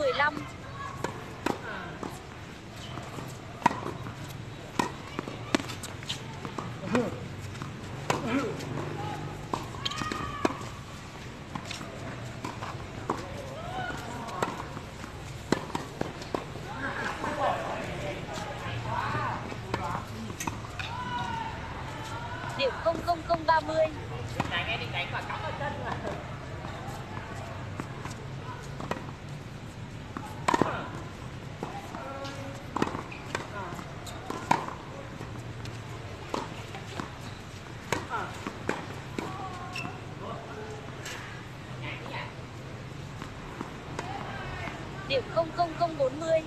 15. Điểm 00030. Định đánh mà cắm vào chân mà. Điểm 00040.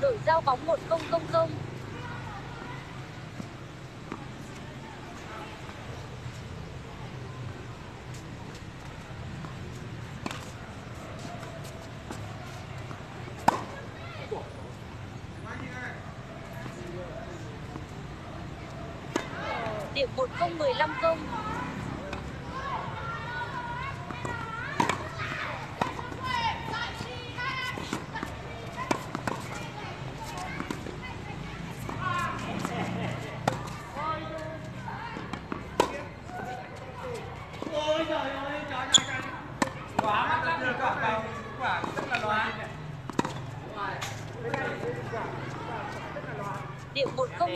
Đổi giao bóng 1000. Điểm 1015. Điểm 1015. Điểm 101530. Điểm 103030. Điểm 103040.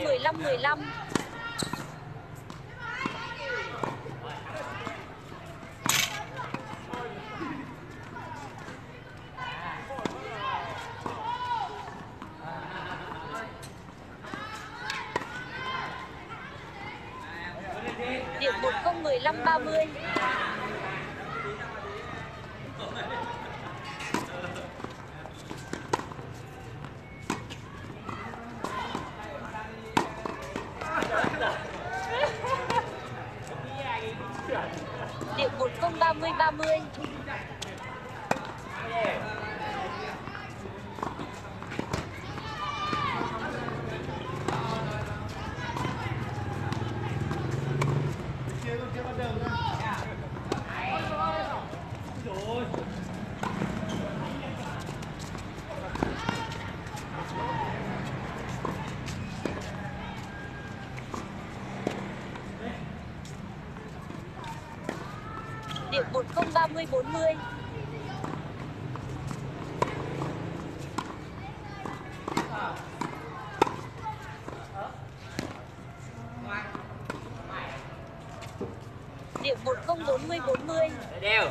Điểm 104040. Đều.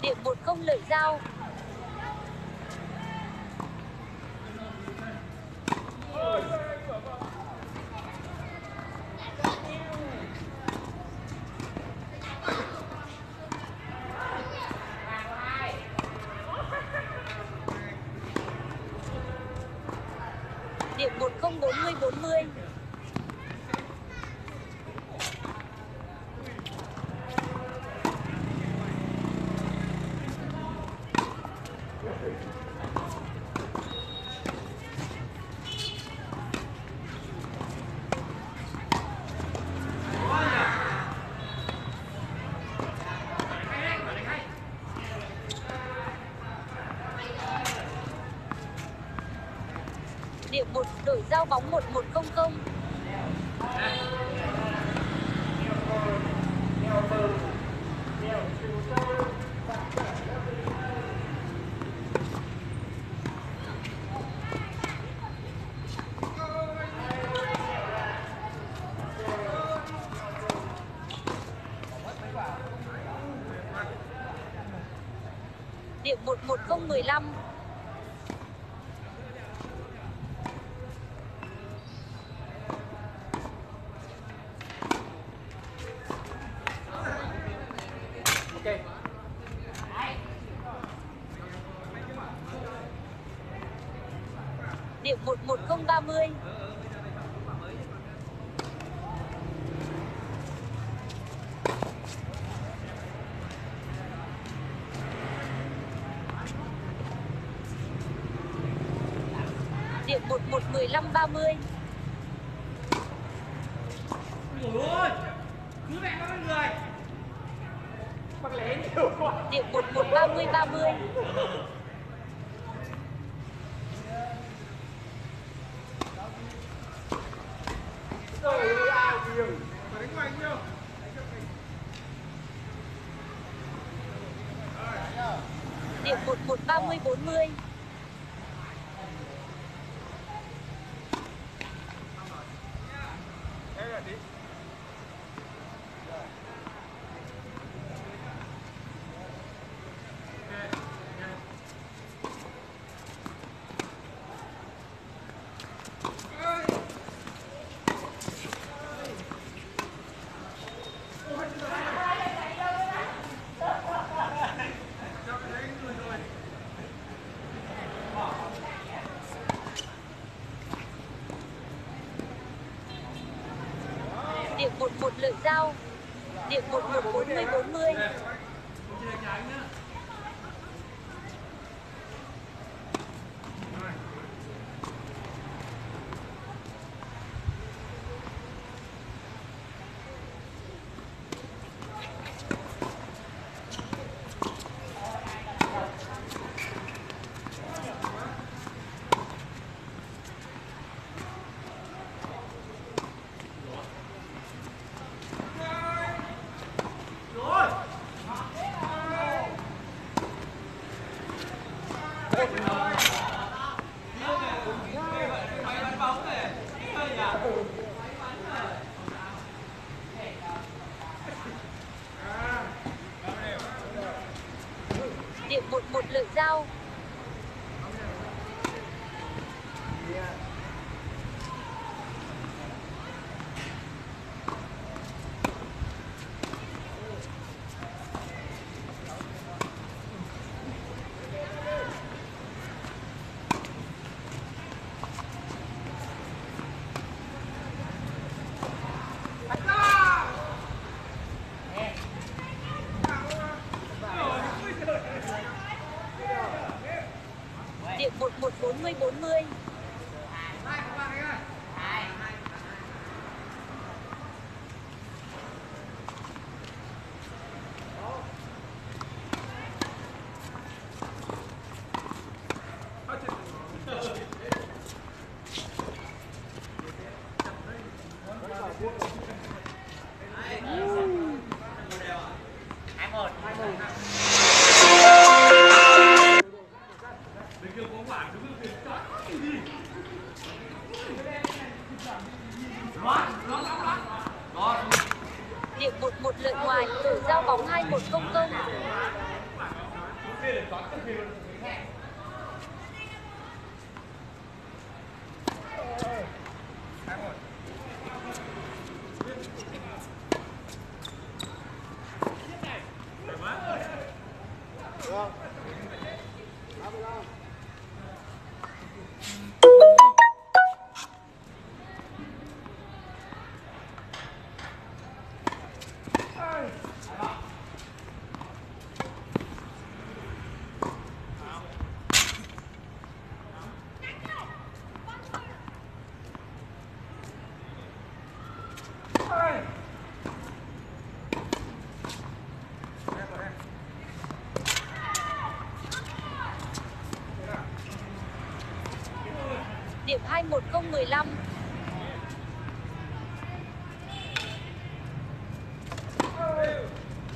Điểm 10 Lợi Dao. Điểm 104040. Điểm 1 đổi giao bóng 1100. Điểm 1015. 1030. Điểm 111530. Ôi ơi, cứ mẹ nó người. Bác lé nhiều quá. Điểm 113030. Điểm 113040. Điểm 11 Lợi Dao. Điểm 114040. Điểm 11 Lợi Dao. Điểm 114040. Điểm 11 Lợi Ngoài. Tự giao bóng 21 Công. Điểm 21015.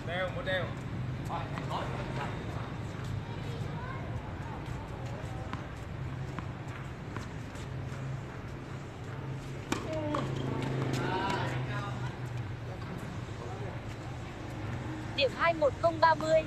Đeo, một đeo. Điểm 21030.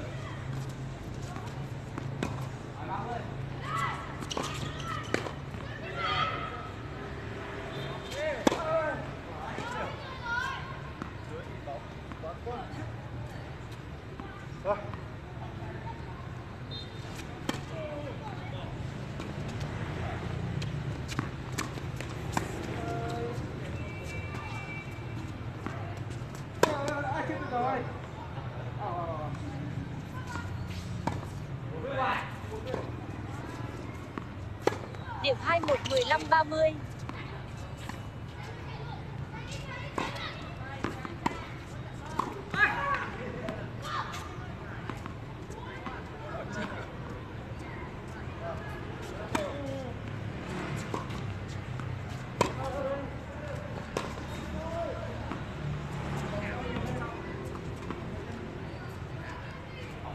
Điểm 21 15 30.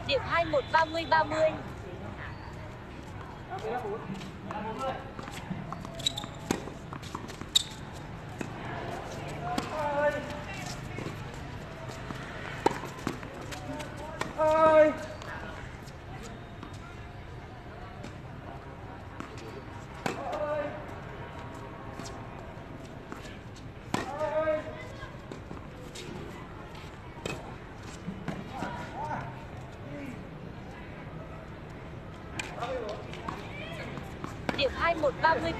Điểm 21 30 30. Điểm 21 30 40. Điểm 21 40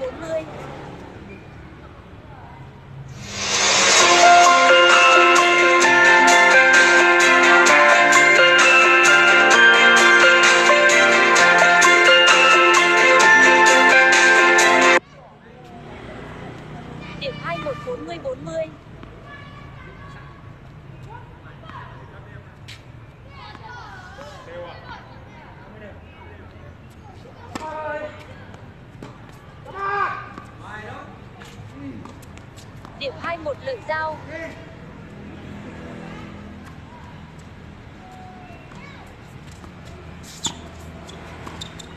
40. Điểm 21 Lợi Dao. Điểm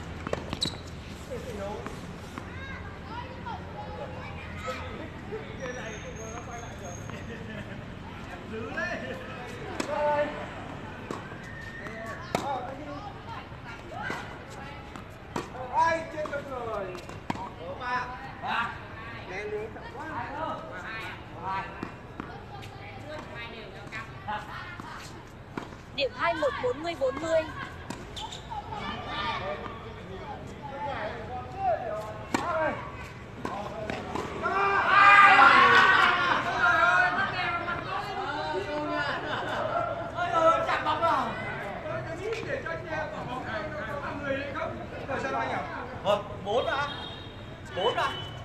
21 40 40.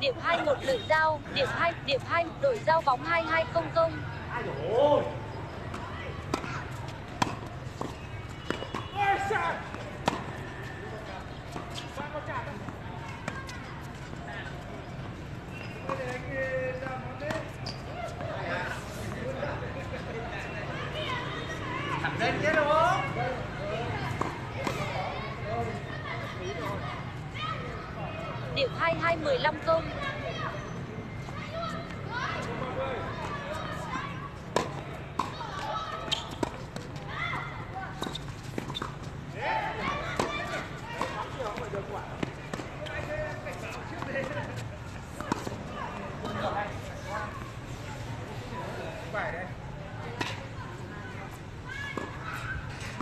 Điểm 21 Lợi Dao. Điểm 2 Đội Dao bóng 2200. Điểm 22 15 0.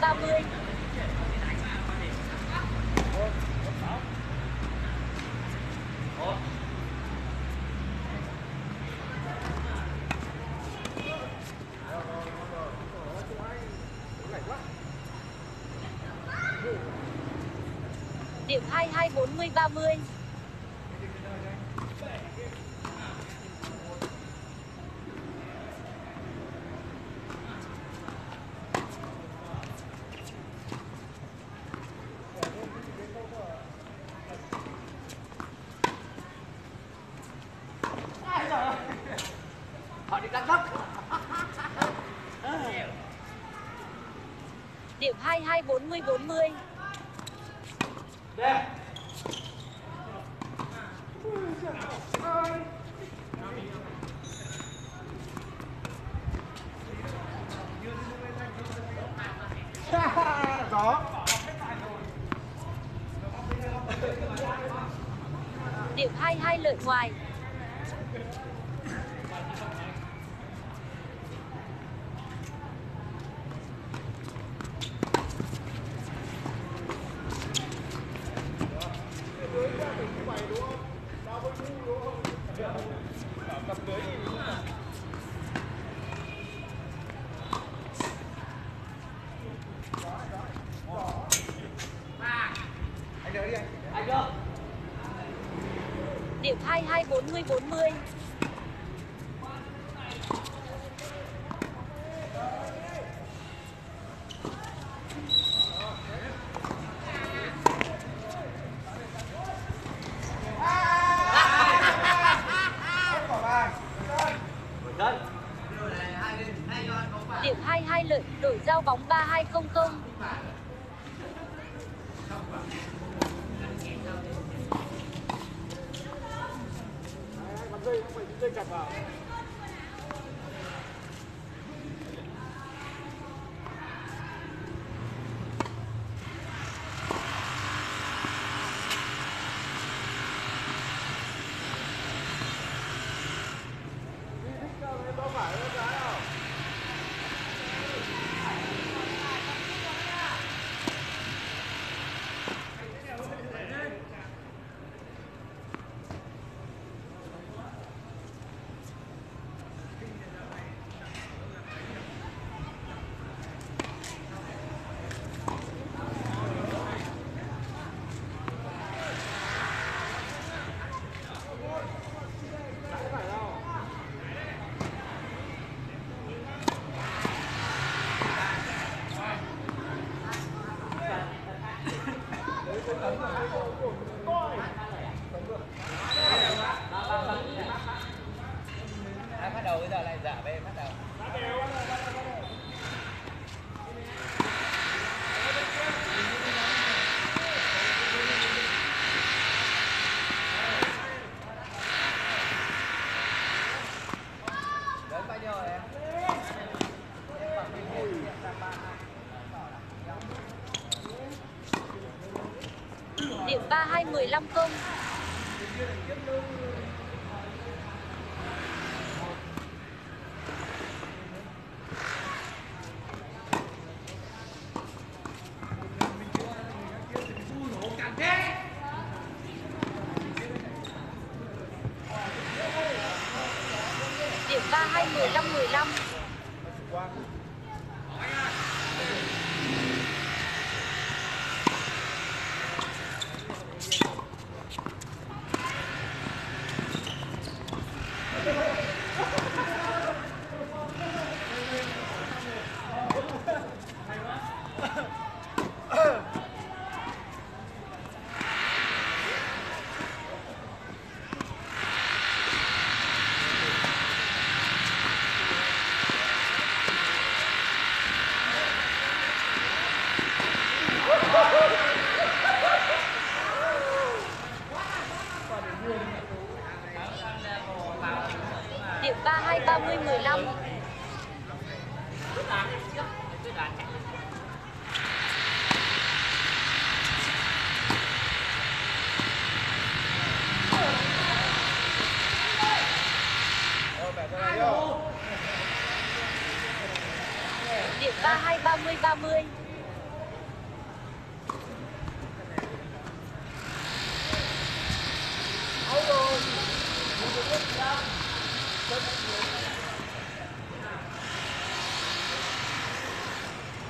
30. Điểm 22 40 30. Điểm 224040. Đây. Đó. Điểm 22 lợi ngoài. Điểm 224040. Điểm 22 lợi, đổi giao bóng 3200. Điểm 3215. Điểm 321515.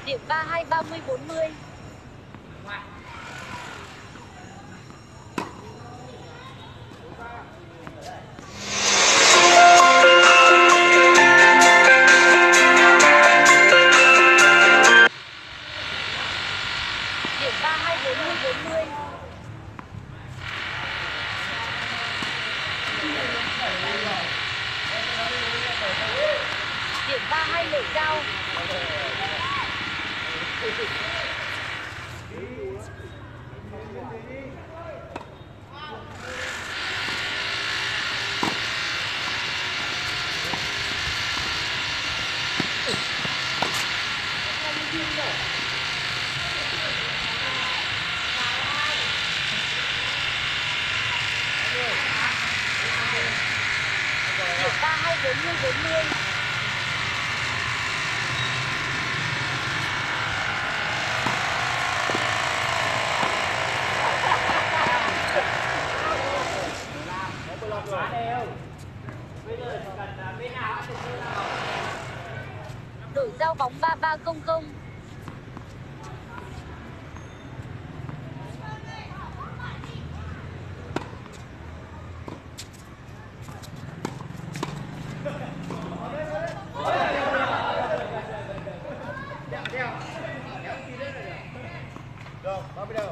Điểm 323015. Điểm 323030. Điểm 323040. Điểm 324040. Điểm 32 lợi cao. 3, 2, 40. Đội giao bóng 3-3-0-0. Giao bóng 4-3-0-0.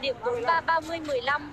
Điểm 4-3-15-0. Điểm 4-3-30-0. Điểm 4-3-30-15.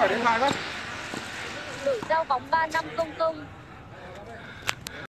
phải đến 2 mét. Tử giao bóng 3 năm 0-0.